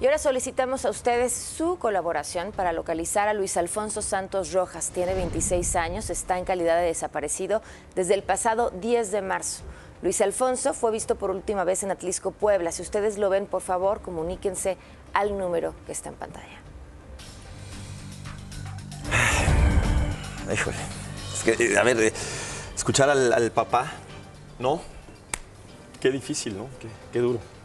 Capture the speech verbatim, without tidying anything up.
Y ahora solicitamos a ustedes su colaboración para localizar a Luis Alfonso Santos Rojas. Tiene veintiséis años, está en calidad de desaparecido desde el pasado diez de marzo. Luis Alfonso fue visto por última vez en Atlixco, Puebla. Si ustedes lo ven, por favor, comuníquense al número que está en pantalla. Híjole, es que, a ver, escuchar al, al papá, ¿no? Qué difícil, ¿no? Qué, qué duro.